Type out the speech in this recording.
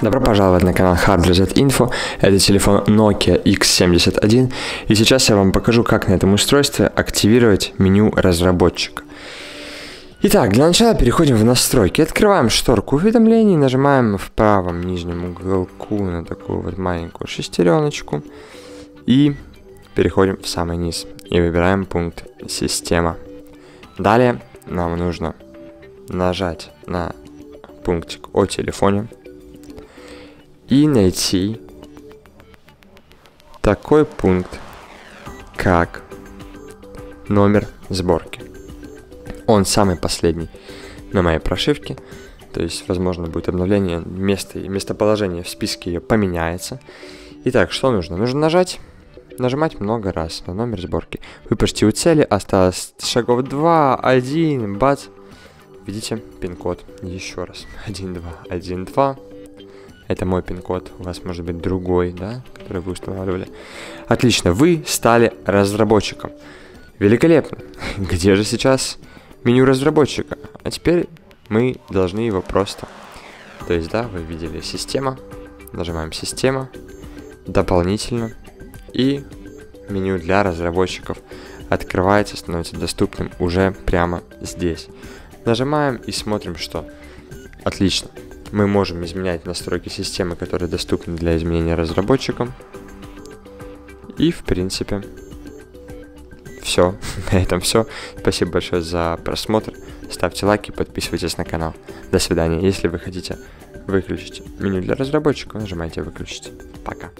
Добро пожаловать на канал HardReset Info. Это телефон Nokia X71, и сейчас я вам покажу, как на этом устройстве активировать меню разработчика. Итак, для начала переходим в настройки, открываем шторку уведомлений, нажимаем в правом нижнем уголку на такую вот маленькую шестереночку и переходим в самый низ и выбираем пункт «Система». Далее нам нужно нажать на пунктик о телефоне и найти такой пункт, как номер сборки. Он самый последний на моей прошивке, то есть, возможно, будет обновление, местоположение в списке ее поменяется. Итак, что нужно? Нужно нажимать много раз на номер сборки. Вы почти у цели, осталось шагов 2, 1, бац. Введите пин-код еще раз. 1, 2, 1, 2. Это мой пин-код, у вас может быть другой, да, который вы устанавливали. Отлично, вы стали разработчиком. Великолепно. Где же сейчас меню разработчика? А теперь мы должны его просто... То есть, да, вы видели «Система». Нажимаем «Система», «Дополнительно». И меню для разработчиков открывается, становится доступным уже прямо здесь. Нажимаем и смотрим, что... Отлично. Мы можем изменять настройки системы, которые доступны для изменения разработчикам. И, в принципе, все. На этом все. Спасибо большое за просмотр. Ставьте лайки, подписывайтесь на канал. До свидания. Если вы хотите выключить меню для разработчиков, нажимайте «Выключить». Пока.